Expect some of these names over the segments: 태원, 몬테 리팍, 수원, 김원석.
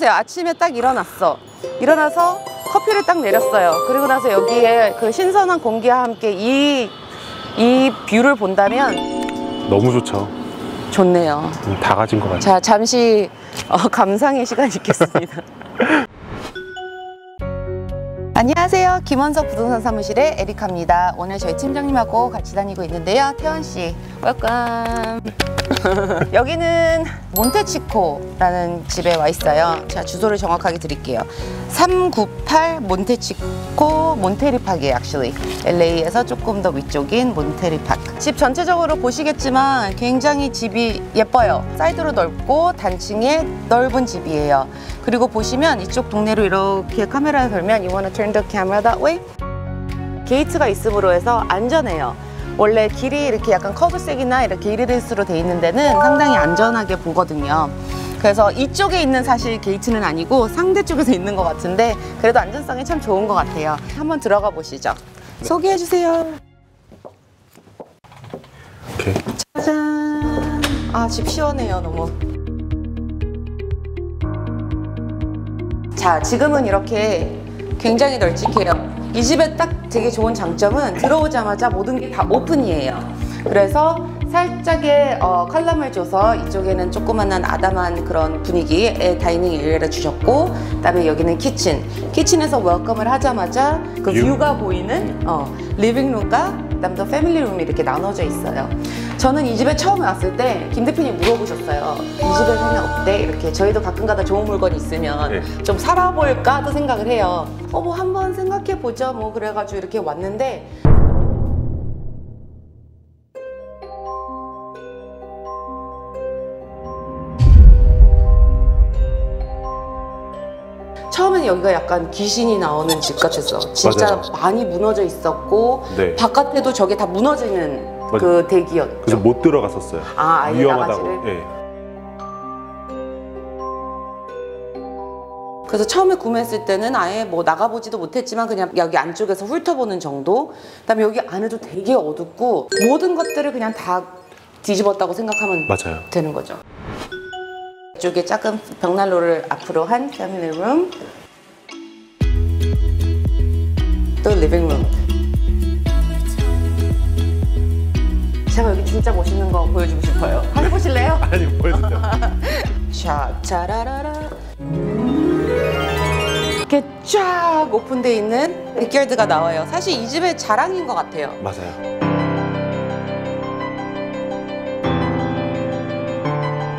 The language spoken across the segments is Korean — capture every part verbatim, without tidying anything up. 보세요. 아침에 딱 일어났어. 일어나서 커피를 딱 내렸어요. 그리고 나서 여기에 그 신선한 공기와 함께 이, 이 뷰를 본다면 너무 좋죠. 좋네요. 다 가진 것 같아요. 자, 잠시 어, 감상의 시간이 있겠습니다. 안녕하세요. 김원석 부동산 사무실의 에리카입니다. 오늘 저희 팀장님하고 같이 다니고 있는데요. 태원씨, 웰컴. 여기는 몬테치코라는 집에 와 있어요. 제가 주소를 정확하게 드릴게요. 삼구팔 몬테치코, 몬테 리팍이에요. actually 엘에이에서 조금 더 위쪽인 몬테 리팍. 집 전체적으로 보시겠지만 굉장히 집이 예뻐요. 사이드로 넓고 단층에 넓은 집이에요. 그리고 보시면 이쪽 동네로 이렇게 카메라를 돌면 You wanna turn the camera that way? 게이트가 있음으로 해서 안전해요. 원래 길이 이렇게 약간 커브색이나 이렇게 이리리스로 돼 있는 데는 상당히 안전하게 보거든요. 그래서 이쪽에 있는 사실 게이트는 아니고 상대 쪽에서 있는 것 같은데 그래도 안전성이 참 좋은 것 같아요. 한번 들어가 보시죠. 네. 소개해 주세요. 오케이. 짜잔. 아, 집 시원해요, 너무. 자, 지금은 이렇게 굉장히 널찍해요. 이 집의 딱 되게 좋은 장점은 들어오자마자 모든 게 다 오픈이에요. 그래서 살짝의 어, 칼럼을 줘서 이쪽에는 조그만한 아담한 그런 분위기의 다이닝 에리어를 주셨고, 그다음에 여기는 키친. 키친에서 웰컴을 하자마자 그 유. 뷰가 보이는 어, 리빙룸과 그다음에 또 패밀리룸이 이렇게 나눠져 있어요. 저는 이 집에 처음에 왔을 때 김 대표님 물어보셨어요. 이 집에 살면 어때? 이렇게 저희도 가끔가다 좋은 물건이 있으면 네. 좀 살아볼까도 생각을 해요. 어, 뭐 한번 생각해보자 뭐 그래가지고 이렇게 왔는데 처음에는 여기가 약간 귀신이 나오는 집 같았어. 진짜 맞아요. 많이 무너져 있었고 네. 바깥에도 저게 다 무너지는 맞아요. 그 대기였죠. 그래서 못 들어갔었어요. 아, 아예 위험하다고. 나가지를? 네. 그래서 처음에 구매했을 때는 아예 뭐 나가보지도 못했지만 그냥 여기 안쪽에서 훑어보는 정도. 그다음에 여기 안에도 되게 어둡고 모든 것들을 그냥 다 뒤집었다고 생각하면 맞아요. 되는 거죠. 이쪽에 작은 벽난로를 앞으로 한 패밀리 룸, 또 리빙룸. 제가 여기 진짜 멋있는 거 보여주고 싶어요. 한번 보실래요? 아니, 보여주세요. 자, 짜라라라. 이렇게 쫙 오픈되어 있는 백야드가 나와요. 사실 이 집의 자랑인 것 같아요. 맞아요.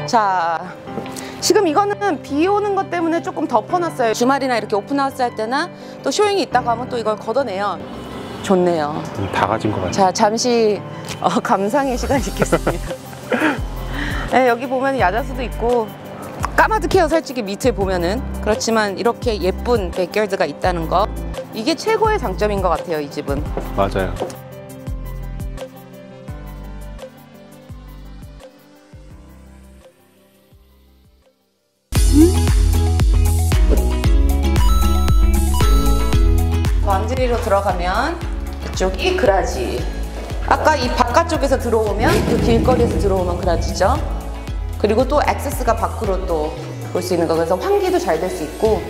자, 지금 이거는 비 오는 것 때문에 조금 덮어놨어요. 주말이나 이렇게 오픈하우스 할 때나 또 쇼잉이 있다고 하면 또 이걸 걷어내요. 좋네요. 다 가진 것 같아요. 자, 잠시 어, 감상의 시간이 있겠습니다. 네, 여기 보면 야자수도 있고 까마득해요. 솔직히 밑을 보면은. 그렇지만 이렇게 예쁜 백야드가 있다는 거, 이게 최고의 장점인 것 같아요, 이 집은. 맞아요. 반지리로 들어가면 이쪽 이 그라지, 아까 이 바깥쪽에서 들어오면 그 길거리에서 들어오면 그라지죠. 그리고 또 액세스가 밖으로 또 볼 수 있는 거. 그래서 환기도 잘 될 수 있고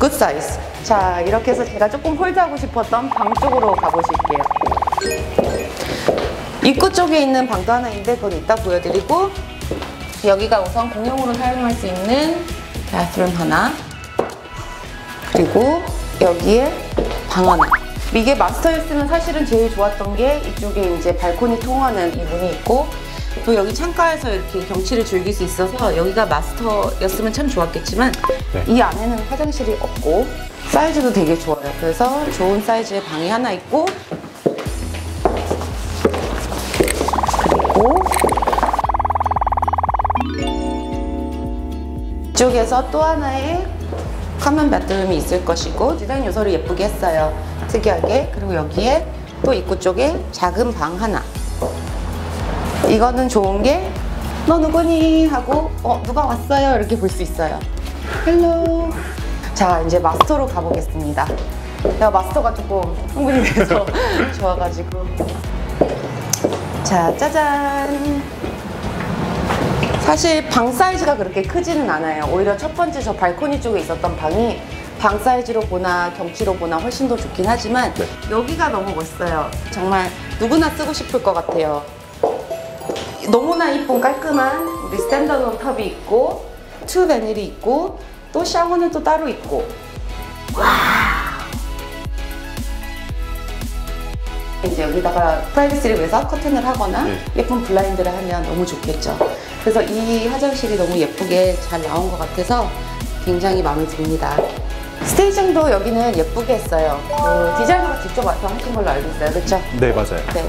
굿 사이즈. 자, 이렇게 해서 제가 조금 홀드하고 싶었던 방 쪽으로 가보실게요. 입구 쪽에 있는 방도 하나 있는데 그건 이따 보여드리고, 여기가 우선 공용으로 사용할 수 있는 바스룸 하나, 그리고 여기에 방 하나. 이게 마스터였으면 사실은 제일 좋았던 게 이쪽에 이제 발코니 통하는 이 문이 있고, 또 여기 창가에서 이렇게 경치를 즐길 수 있어서 여기가 마스터였으면 참 좋았겠지만 네. 이 안에는 화장실이 없고 사이즈도 되게 좋아요. 그래서 좋은 사이즈의 방이 하나 있고, 그리고 이쪽에서 또 하나의 커먼 베드룸이 있을 것이고, 디자인 요소를 예쁘게 했어요, 특이하게. 그리고 여기에 또 입구 쪽에 작은 방 하나. 이거는 좋은 게 너 누구니? 하고 어, 누가 왔어요? 이렇게 볼 수 있어요. 헬로. 자, 이제 마스터로 가보겠습니다. 내가 마스터가 조금 흥분이 돼서 좋아가지고. 자, 짜잔. 사실 방 사이즈가 그렇게 크지는 않아요. 오히려 첫 번째 저 발코니 쪽에 있었던 방이 방 사이즈로 보나 경치로 보나 훨씬 더 좋긴 하지만 네. 여기가 너무 멋있어요. 정말 누구나 쓰고 싶을 것 같아요. 너무나 이쁜 깔끔한 우리 스탠더드 원탑이 있고 투 베닐이 있고 또 샤워는 또 따로 있고 와. 이제 여기다가 프라이버시를 위해서 커튼을 하거나 네. 예쁜 블라인드를 하면 너무 좋겠죠. 그래서 이 화장실이 너무 예쁘게 잘 나온 것 같아서 굉장히 마음에 듭니다. 스테이징도 여기는 예쁘게 했어요. 그 디자이너가 직접 와서 하신 걸로 알고 있어요. 그렇죠? 네, 맞아요. 네.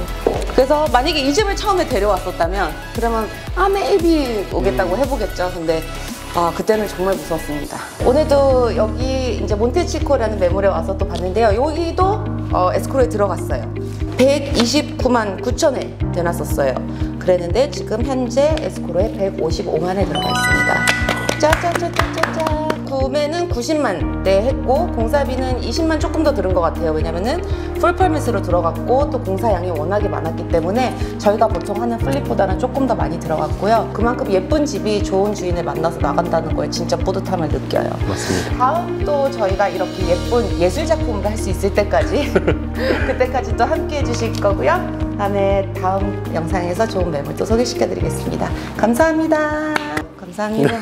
그래서 만약에 이 집을 처음에 데려왔었다면 그러면 아, maybe 오겠다고 음. 해보겠죠. 근데 아, 그때는 정말 무서웠습니다. 오늘도 여기 이제 몬테시토라는 매물에 와서 또 봤는데요. 여기도 어, 에스코에 들어갔어요. 백이십구만 구천 원에 되놨었어요. 그랬는데 지금 현재 에스코로에 백오십오만 원에 들어가 있습니다. 짜자자자자자. 구매는 구십만 대 했고 공사비는 이십만 조금 더 들은 것 같아요. 왜냐면은 풀펄밋으로 들어갔고 또 공사량이 워낙에 많았기 때문에 저희가 보통 하는 플립보다는 조금 더 많이 들어갔고요. 그만큼 예쁜 집이 좋은 주인을 만나서 나간다는 거에 진짜 뿌듯함을 느껴요. 맞습니다. 다음 또 저희가 이렇게 예쁜 예술 작품을 할 수 있을 때까지 그때까지 또 함께 해주실 거고요. 다음에 다음 영상에서 좋은 매물 또 소개시켜드리겠습니다. 감사합니다. 감사합니다.